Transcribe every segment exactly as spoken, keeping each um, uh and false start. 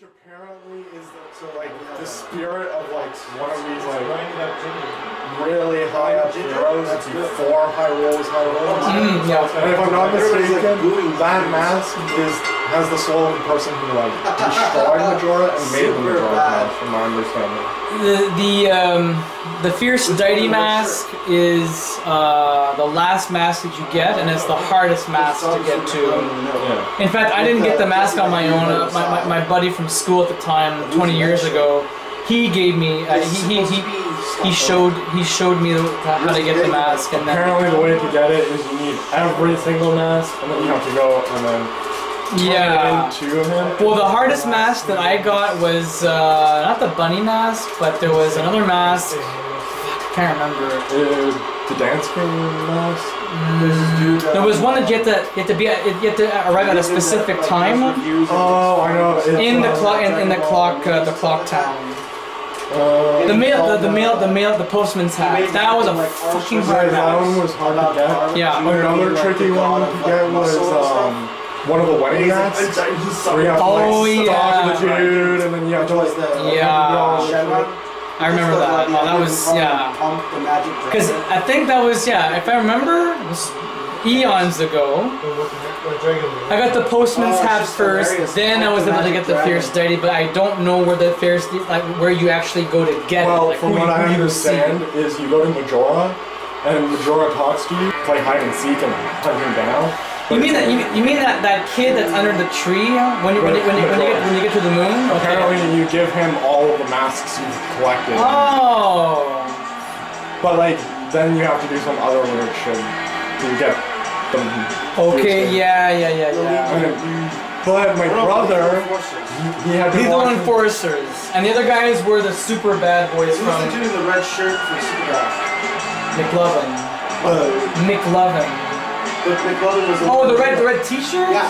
Which apparently is the, so like the spirit of like one of these like really high up heroes before high rolls, high rolls. Mm, yeah. And if I'm not mistaken, that mask is has the soul of the person who like destroyed Majora and made the Majora mask, from my understanding. The the um the Fierce Deity mask is uh the last mask that you get, and it's the hardest mask to get to. Yeah. In fact, I didn't get the mask on my own. Uh, my, my my buddy from school at the time, twenty years ago, he gave me. Uh, he, he he he showed he showed me how to get the mask. And apparently, the way to get it is you need every single mask, and then you have to go and then yeah. Two of them. Well, the hardest mask that I got was uh, not the bunny mask, but there was another mask. I can't remember. The dance crew mask. Mm. There was one that you had to you had to be at, you had to arrive at a specific time. Oh, I know. In the clock, in, in the clock, uh, the clock town. Uh, the mail, the, the mail, the mail, the postman's hat. That was a fucking hard mask. That one was hard to get. Yeah. Another tricky one to get was um. one of the wedding masks. Where you have to like stalk the dude, and then you have to like yeah. I remember that. Oh, that was, yeah. Because I think that was, yeah, if I remember, it was eons ago. I got the postman's hat first, then I was able to get the Fierce Deity, but I don't know where the Fierce, like, where you actually go to get it. Well, from what I understand is you go to Majora, and Majora talks to you, play hide and seek and hunt him down. You mean that? You, you mean that that kid that's under the tree when you when you, when you, when you, get, when you get to the moon? Okay. Apparently, you give him all of the masks you've collected. Oh. But like, then you have to do some other weird shit to get them. Okay. Yeah, yeah. Yeah. Yeah. And, but my brother, he, he had to Lethal Enforcers, and the other guys were the Super Bad Boys from. Who's doing the red shirt for Super Bad? McLovin. Uh, McLovin. The, the oh, the red, the red T-shirt. Yeah.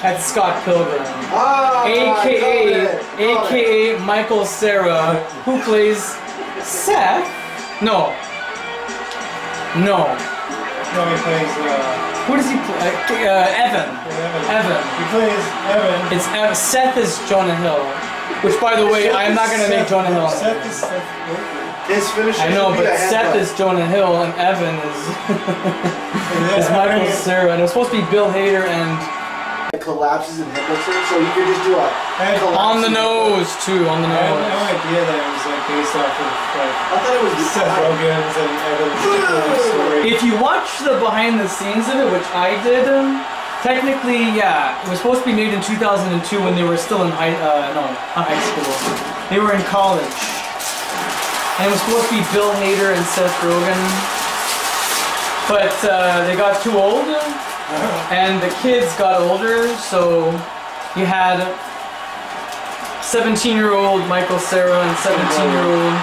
That's Scott Pilgrim, oh, A K A A K A Michael Cera, who plays Seth. No. No. No, he plays. Uh, who does he play? Uh, uh, Evan. Evan. He plays Evan. It's Evan. Seth is Jonah Hill, which, by the way, Seth I'm not gonna Seth make Jonah Hill. Seth is Seth. His finish I know, but Seth is Jonah Hill and Evan is, is Michael Cera, and it was supposed to be Bill Hader and it collapses and headlocks him, so you could just do a on the nose too, on the nose. I had no idea that it was like based off of like I thought it was Seth Rogen's and Evan's story. If you watch the behind the scenes of it, which I did, technically, yeah, it was supposed to be made in two thousand two when they were still in high, uh, no, not high school. They were in college. And it was supposed to be Bill Hader and Seth Rogen, but uh, they got too old, and the kids got older, so you had seventeen-year-old Michael Cera and seventeen-year-old...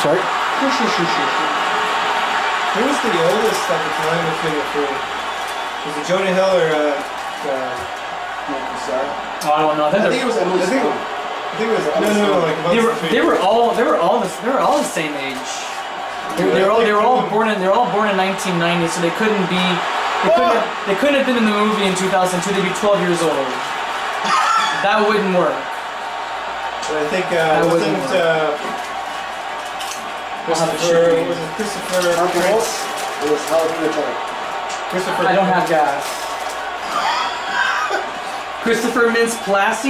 Sorry? Who was the oldest at the time between the three? Was it Jonah Hill or... Uh, uh, Michael Cera? Oh, I don't know. I think, I think it was Emily Stone. They were, no, no, like they, were, they were all they were all the they were all the same age. They, they were all they were all born in they were all born in nineteen ninety, so they couldn't be they couldn't have, they couldn't have been in the movie in two thousand two. They'd be twelve years old. That wouldn't work. But I think uh, that wasn't uh, Christopher was it Christopher Mintz? It was Christopher. I don't have gas. Christopher Mintz-Plasse.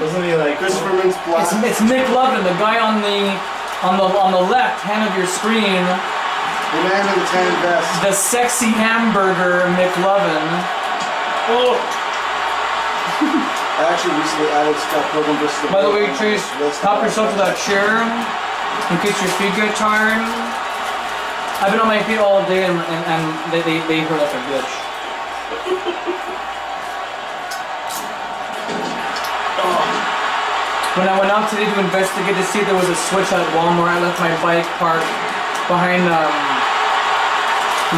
Doesn't he like Christopher Mintz-Plasse? It's, it's McLovin, the guy on the on the on the left hand of your screen. The man in the tan vest. The sexy hamburger McLovin. Oh. I actually recently added Scott Pilgrim just to. By the way, Trace, pop yourself to that chair in case your feet get tired. I've been on my feet all day, and and, and they they they hurt like a bitch. When I went out today to investigate to see if there was a switch at Walmart, I left my bike parked behind um,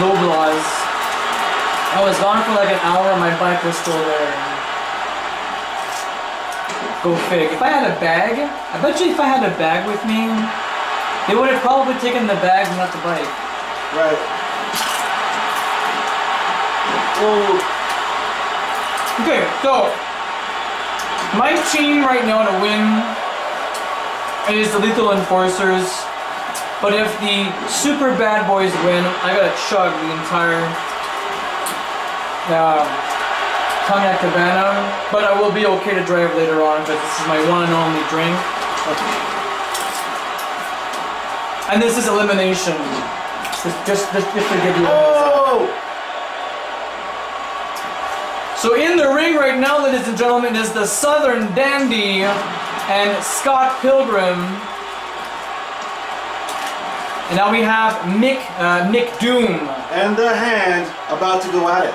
Loblaws. I was gone for like an hour and my bike was still there. Go fig. If I had a bag, I bet you if I had a bag with me, they would have probably taken the bag and not the bike. Right. Whoa. Okay, so. My team right now to win is the Lethal Enforcers, but if the Super Bad Boys win, I gotta chug the entire uh, Cogna Cabana, but I will be okay to drive later on because this is my one and only drink. Okay. And this is elimination. Just, just, just to give you a oh! Minute. So in the ring right now, ladies and gentlemen, is the Southern Dandy and Scott Pilgrim. And now we have Nick, uh, Nick Doom. And the hand about to go at it.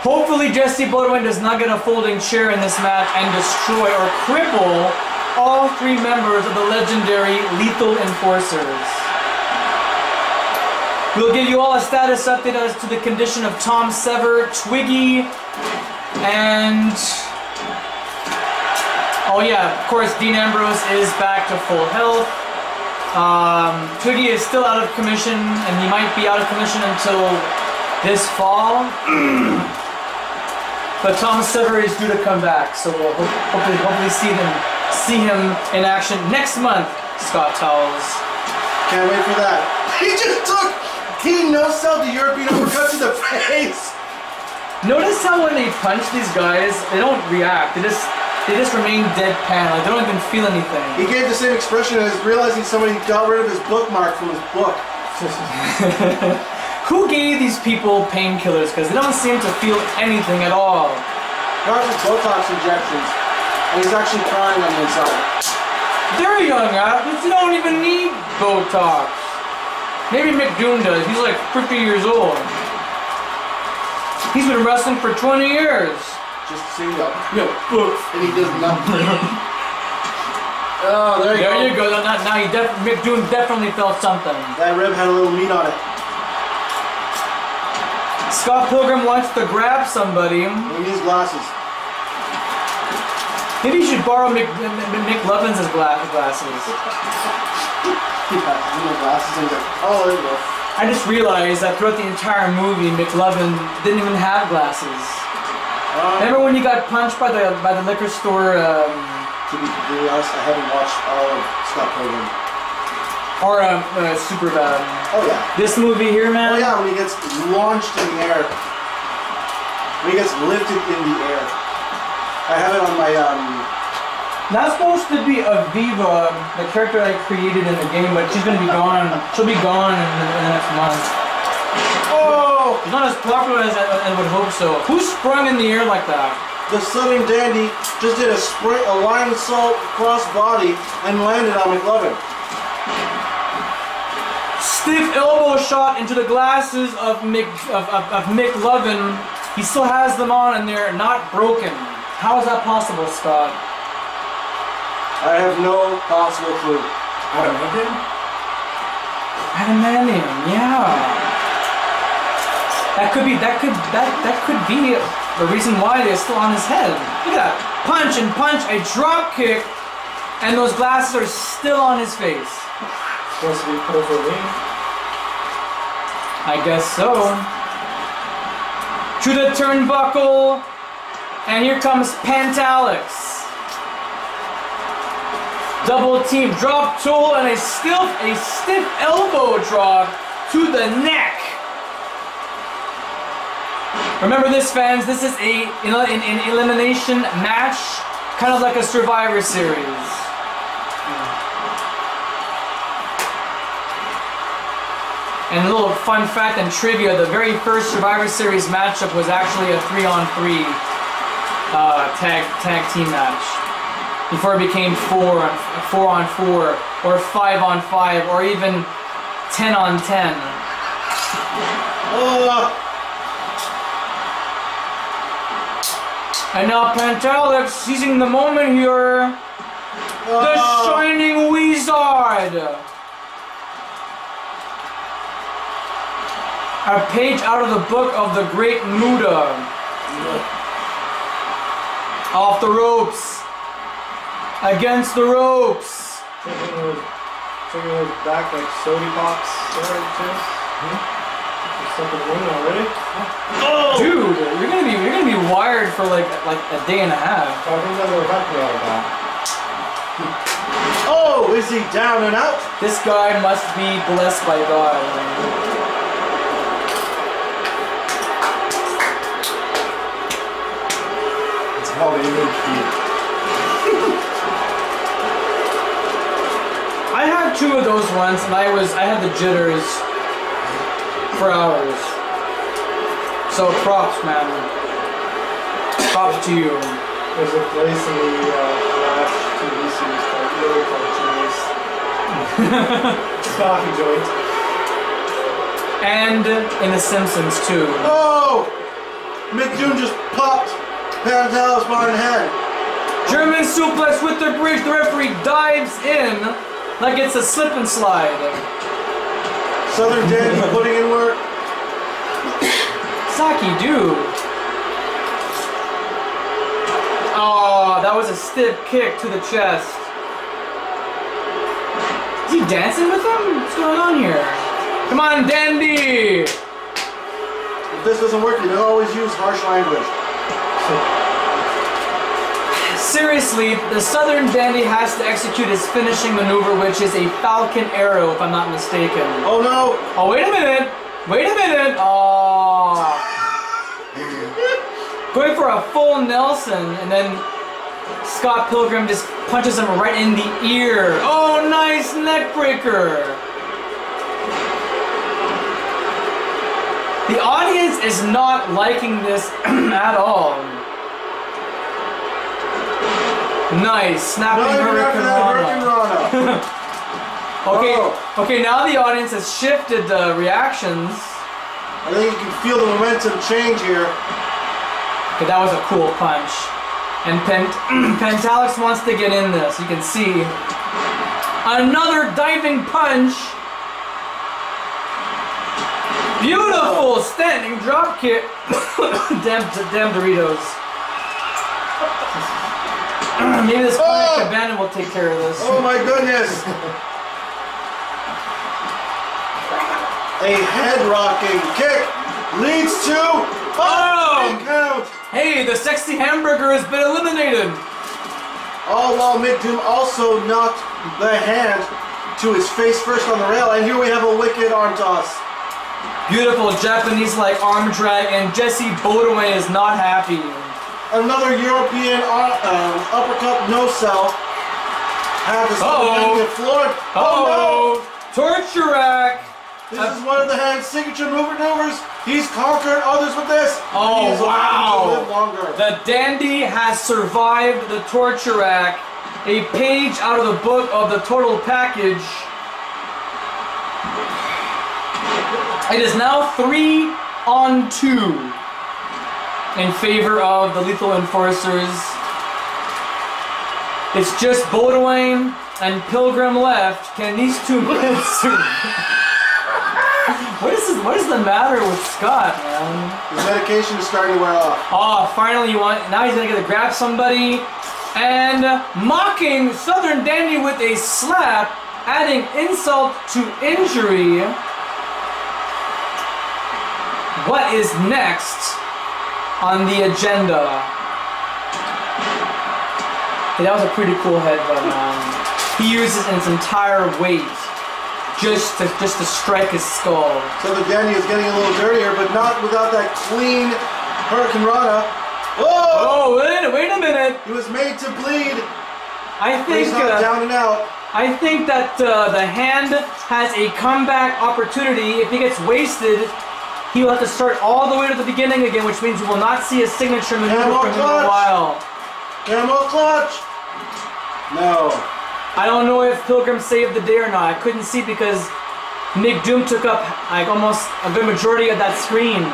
Hopefully Jesse Beaudoin does not get a folding chair in this match and destroy or cripple all three members of the legendary Lethal Enforcers. We'll give you all a status update as to the condition of Tom Sever, Twiggy, and, oh yeah, of course, Dean Ambrose is back to full health. Um, Twiggy is still out of commission, and he might be out of commission until this fall. But Tom Sever is due to come back, so we'll ho hopefully, hopefully see them, see him in action next month, Scott Towles. Can't wait for that. He just took, he no-selled the European uppercut to the face. Notice how when they punch these guys, they don't react. They just they just remain deadpan. Like they don't even feel anything. He gave the same expression as realizing somebody got rid of his bookmark from his book. Who gave these people painkillers? Because they don't seem to feel anything at all. Not just Botox injections, and he's actually crying on the inside. They're young athletes. They don't even need Botox. Maybe McDoom does. He's like fifty years old. He's been wrestling for twenty years. Just to see that. Yeah. And he does nothing. Oh, there you there go. There you go. Now, now you def McDoom definitely felt something. That rib had a little meat on it. Scott Pilgrim wants to grab somebody. He needs glasses. Maybe you should borrow Mc McLovin's gla glasses. He has little glasses and he's like, oh, there you go. I just realized that throughout the entire movie, McLovin didn't even have glasses. Um, Remember when he got punched by the by the liquor store? Um, to be completely honest, I haven't watched all of Scott Pilgrim. Or um, uh, Super Bad. Oh yeah. This movie here, man. Oh yeah, when he gets launched in the air, when he gets lifted in the air. I have it on my. Um, That's supposed to be Aviva, the character I created in the game, but she's going to be gone. She'll be gone in the, in the next month. Oh! She's not as popular as I, I would hope so. Who sprung in the air like that? The Southern Dandy just did a sprint, a lion salt cross body, and landed on McLovin. Stiff elbow shot into the glasses of, Mc, of, of, of McLovin. He still has them on, and they're not broken. How is that possible, Scott? I have no possible clue. Adamantium? Adamantium, yeah. That could be, that could, that, that could be the reason why they're still on his head. Look at that. Punch and punch, a drop kick, and those glasses are still on his face. Supposed to be perfectly. I guess so. To the turnbuckle, and here comes Pantalex. Double team, drop tool, and a stiff, a stiff elbow drop to the neck. Remember this, fans. This is a an, an elimination match, kind of like a Survivor Series. And a little fun fact and trivia: the very first Survivor Series matchup was actually a three-on-three uh, tag tag team match. Before it became four, four on four, or five on five, or even ten on ten. Uh. And now Pantalex seizing the moment here. Uh. The Shining Wizard. A page out of the book of the great Muda. Yeah. Off the ropes. Against the ropes. Taking those back like soda pops. Hmm? Second win already? Oh! Dude, you're gonna be you're gonna be wired for like like a day and a half. I think that we're happy all about. Oh, is he down and out? This guy must be blessed by God. It's how they make feet. I had two of those once, and I was I had the jitters for hours. So props, man. Props to you. There's a place in the uh, T V series called Little Cartoons. Coffee joint. And in The Simpsons too. Oh! Nick Doom just popped Pantalex by the head. German suplex with the bridge. The referee dives in like it's a slip and slide. Southern Danny putting in work. Saki, dude. Oh, that was a stiff kick to the chest. Is he dancing with him? What's going on here? Come on, Dandy! If this doesn't work, you always use harsh language. Seriously, the Southern Dandy has to execute his finishing maneuver, which is a Falcon Arrow, if I'm not mistaken. Oh no! Oh, wait a minute! Wait a minute! Oh. Going for a full Nelson, and then Scott Pilgrim just punches him right in the ear. Oh, nice neck breaker. The audience is not liking this at all. Nice, snapping Hurricane Rana. Okay, oh. Okay, now the audience has shifted the reactions. I think you can feel the momentum change here. Okay, that was a cool punch. And Pent Pantalex wants to get in this. You can see another diving punch. Beautiful standing drop kick. damn, damn Doritos. Maybe this oh! Cabana will take care of this. Oh my goodness! A head rocking kick leads to oh! Count. Hey, the sexy hamburger has been eliminated! All while Nick Doom also knocked the hand to his face first on the rail, and here we have a wicked arm toss. Beautiful Japanese-like arm drag, and Jesse Beaudoin is not happy. Another European uh, uh, uppercut no-sell. Had this uh-oh. Get floored. Uh-oh. Oh no! Torture Rack! This uh, is one of the hand's signature maneuvers. He's conquered others with this. Oh, he's wow. To live longer. The Dandy has survived the Torture Rack. A page out of the book of the total package. It is now three on two in favor of the Lethal Enforcers. It's just Beaudoin and Pilgrim left. Can these two men survive? What is this, what is the matter with Scott, man? His medication is starting to wear off. Oh, finally you want, now he's gonna get to grab somebody. And mocking Southern Dandy with a slap, adding insult to injury. What is next on the agenda? Hey, that was a pretty cool head, but um, he uses its entire weight. Just to, just to strike his skull. So the Dandy is getting a little dirtier, but not without that clean Hurricane Rana. Whoa! Oh, wait, wait a minute! He was made to bleed. I think uh, down and out. I think that uh, the hand has a comeback opportunity. If he gets wasted, he will have to start all the way to the beginning again, which means we will not see a signature maneuver from him in a while. Camel clutch. No. I don't know if Pilgrim saved the day or not. I couldn't see because Nick Doom took up like almost a good majority of that screen.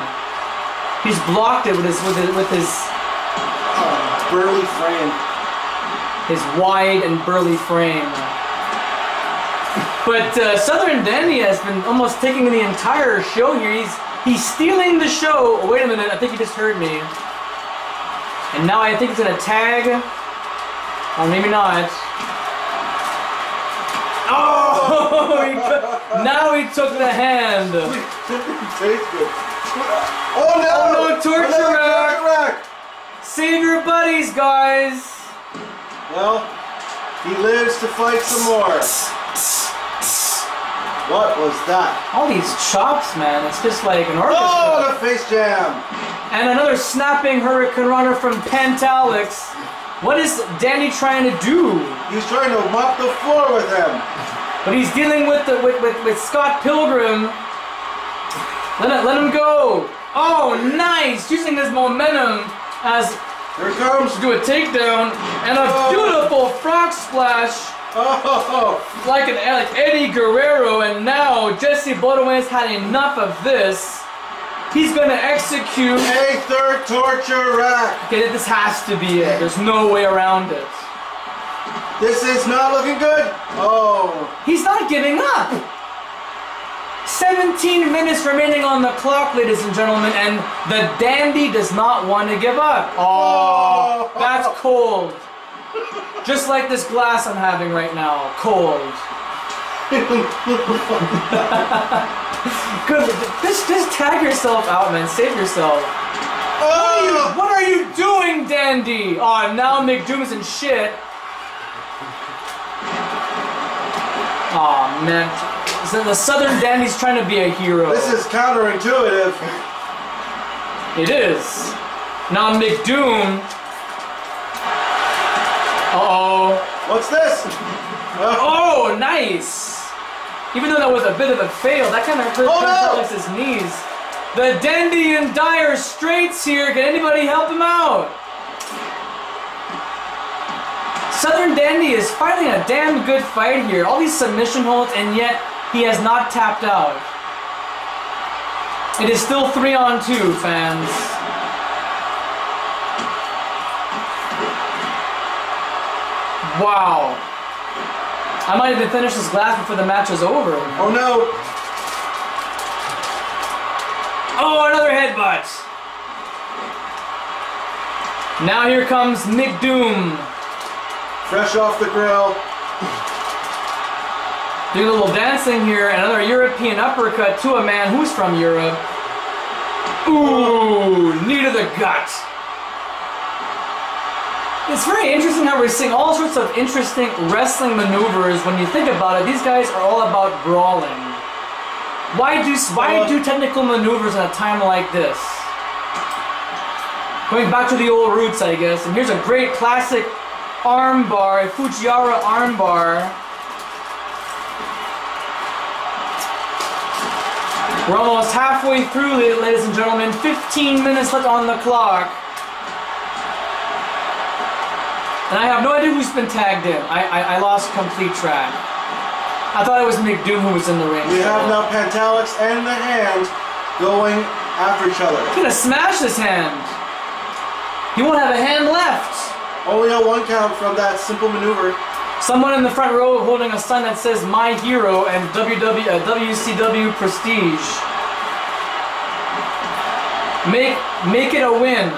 He's blocked it with his with his, with his oh, burly frame. His wide and burly frame. But uh, Southern Dandy has been almost taking the entire show here. He's he's stealing the show. Oh, wait a minute, I think you just heard me. And now I think it's gonna tag, or maybe not. Oh! He took, now he took the hand. Oh no! Oh no! Torture rack. rack! Save your buddies, guys. Well, he lives to fight some more. What was that? All these chops, man. It's just like an orchestra. Oh, the face jam! And another snapping hurricane runner from Pantalex. What is Danny trying to do? He's trying to mop the floor with him. But he's dealing with the with, with, with Scott Pilgrim. Let it, let him go. Oh, nice! Using his momentum as there comes to do a takedown and a oh. beautiful frog splash. Oh, like an like Eddie Guerrero. And now Jesse Beaudoin's had enough of this. He's gonna execute a third torture rack. Okay, this has to be it. There's no way around it. This is not looking good. Oh. He's not giving up. seventeen minutes remaining on the clock, ladies and gentlemen, and the dandy does not want to give up. Oh, oh. That's cold. Just like this glass I'm having right now. Cold. Good. Just, just tag yourself out, man. Save yourself. Oh! What are you, what are you doing, Dandy? Oh, now Nick Doom is in shit. Oh, man. So the Southern Dandy's trying to be a hero. This is counterintuitive. It is. Now Nick Doom. Uh-oh. What's this? Oh, oh nice. Even though that was a bit of a fail, that kind of hurt oh, Pantalex's no. knees. The Dandy in dire straits here. Can anybody help him out? Southern Dandy is fighting a damn good fight here. All these submission holds, and yet he has not tapped out. It is still three on two, fans. Wow. I might even finish this glass before the match is over. Oh no! Oh, another headbutt! Now here comes Nick Doom. Fresh off the grill. Doing a little dancing here, another European uppercut to a man who's from Europe. Ooh, knee to the gut. It's very interesting how we're seeing all sorts of interesting wrestling maneuvers. When you think about it, these guys are all about brawling. Why do why uh, do technical maneuvers at a time like this? Going back to the old roots, I guess. And here's a great classic armbar, a Fujiwara armbar. We're almost halfway through, ladies and gentlemen. fifteen minutes left on the clock. And I have no idea who's been tagged in. I, I I lost complete track. I thought it was Nick Doom who was in the ring. We so. have now Pantalex and the hand going after each other. He's gonna smash this hand. He won't have a hand left. Only a one count from that simple maneuver. Someone in the front row holding a sign that says "My Hero" and W C W Prestige. Make make it a win.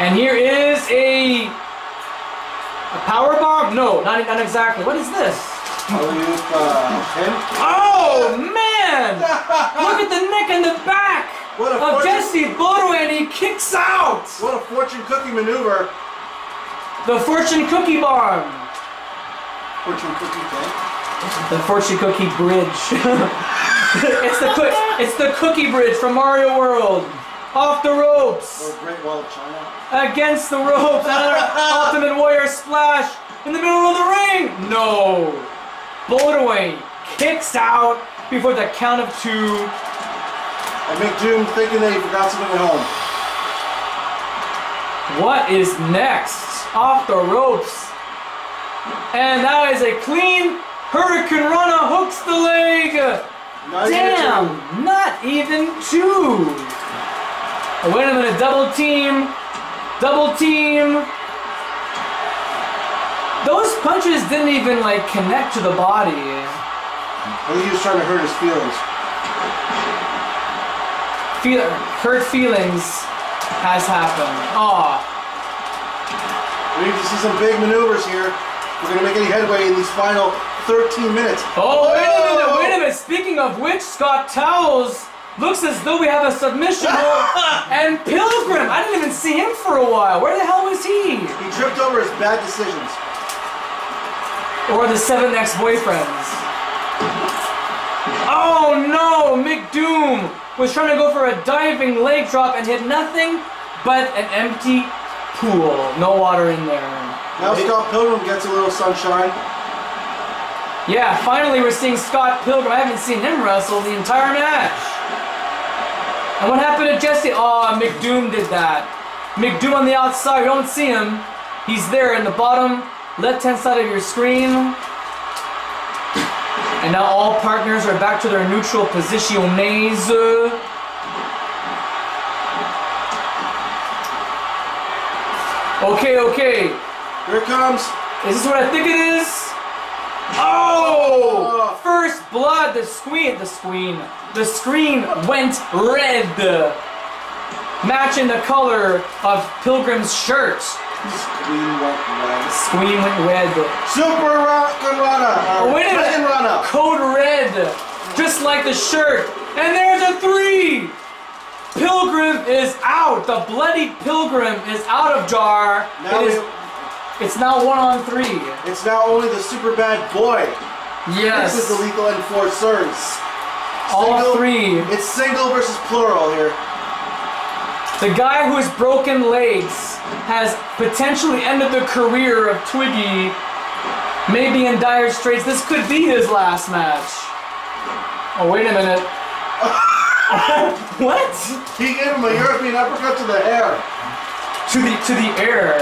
And here is a, a power bomb? No, not, not exactly. What is this? Oh, man! Look at the neck and the back what a of Jesse Beaudoin. He kicks out. What a fortune cookie maneuver. The fortune cookie bomb. Fortune cookie bomb? The fortune cookie bridge. it's, the cook, it's the cookie bridge from Mario World. Off the ropes! Oh, Great Wall of China. Against the ropes! Ultimate Warrior splash in the middle of the ring! No! Bodaway kicks out before the count of two. I make Doom thinking that he forgot something at home. What is next? Off the ropes. And that is a clean Hurricane Rana hooks the leg! Not Damn! Even not even two! Oh, wait a minute, double team, double team. Those punches didn't even like connect to the body. I think he was trying to hurt his feelings. Feel, hurt feelings has happened. Aw. We need to see some big maneuvers here. Is it going to make any headway in these final thirteen minutes? Oh, oh, wait a minute, wait a minute. Speaking of which, Scott Towles looks as though we have a submission. And Pilgrim, I didn't even see him for a while. Where the hell was he? He tripped over his bad decisions. Or the seven ex-boyfriends. Oh no, Nick Doom was trying to go for a diving leg drop and hit nothing but an empty pool. No water in there. Now Scott Pilgrim gets a little sunshine. Yeah, finally we're seeing Scott Pilgrim. I haven't seen him wrestle the entire match. And what happened to Jesse? Oh, McDoom did that. McDoom on the outside. You don't see him. He's there in the bottom left-hand side of your screen. And now all partners are back to their neutral positiones. Okay, okay. Here it comes. Is this what I think it is? Oh! oh. First blood. The screen. The screen. The screen went red. Matching the color of Pilgrim's shirt. Screen went red. Screen went red. Super Dragon Rana. Wait a minute. Code Red. Just like the shirt. And there's a three. Pilgrim is out. The bloody Pilgrim is out of jar. Now it is, we, it's now one on three. It's now only the Super Bad Boy. Yes. This is the Lethal Enforcers. All single, three. It's single versus plural here. The guy who has broken legs has potentially ended the career of Twiggy. Maybe in dire straits. This could be his last match. Oh, wait a minute. What? He gave him a European uppercut to the air. To the to the air.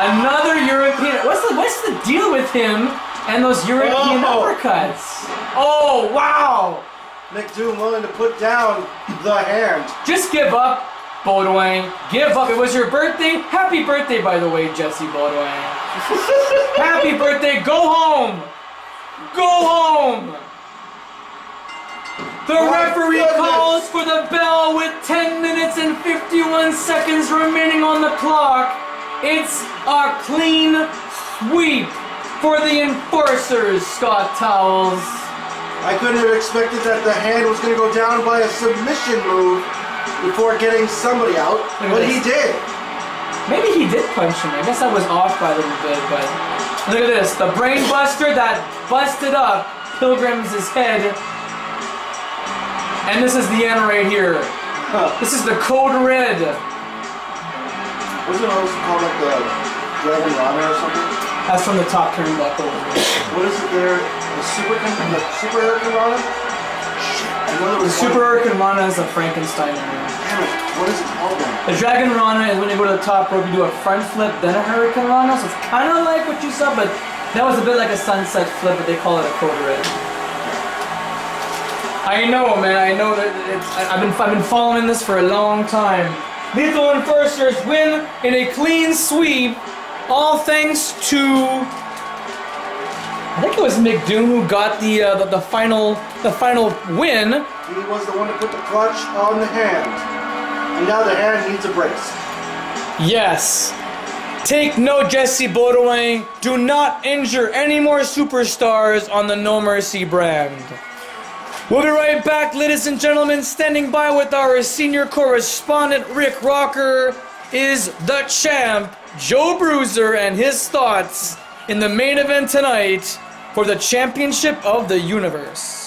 Another European. What's the what's the deal with him and those European oh. uppercuts? Oh wow! Nick Doom willing to put down the hand. Just give up, Beaudoin. Give up. It was your birthday. Happy birthday, by the way, Jesse Beaudoin. Happy birthday. Go home. Go home. The My referee goodness. calls for the bell with ten minutes and fifty-one seconds remaining on the clock. It's a clean sweep for the Enforcers, Scott Towles. I couldn't have expected that the hand was going to go down by a submission move before getting somebody out, but this. he did. Maybe he did punch him. I guess I was off by a little bit, but look at this. The brain buster that busted up Pilgrim's head. And this is the end right here. Huh. This is the Code Red. Wasn't it always called like the Dragon Rana or something? That's from the top turnbuckle. What is it there? The Super the Super Hurricane Rana? The Super Hurricane Rana is a Frankenstein. Damn it! What is it called then? The Dragon Rana is when you go to the top rope, you do a front flip, then a Hurricane Rana. So it's kind of like what you saw, but that was a bit like a sunset flip, but they call it a Code Red. I know, man. I know that it's, I've been I've been following this for a long time. Lethal Enforcers win in a clean sweep, all thanks to I think it was Nick Doom who got the, uh, the the final the final win. He was the one to put the clutch on the hand, and now the hand needs a brace. Yes. Take note, Jesse Beaudoin. Do not injure any more superstars on the No Mercy brand. We'll be right back, ladies and gentlemen. Standing by with our senior correspondent, Rick Rocker, is the champ, Joe Bruiser, and his thoughts in the main event tonight for the championship of the universe.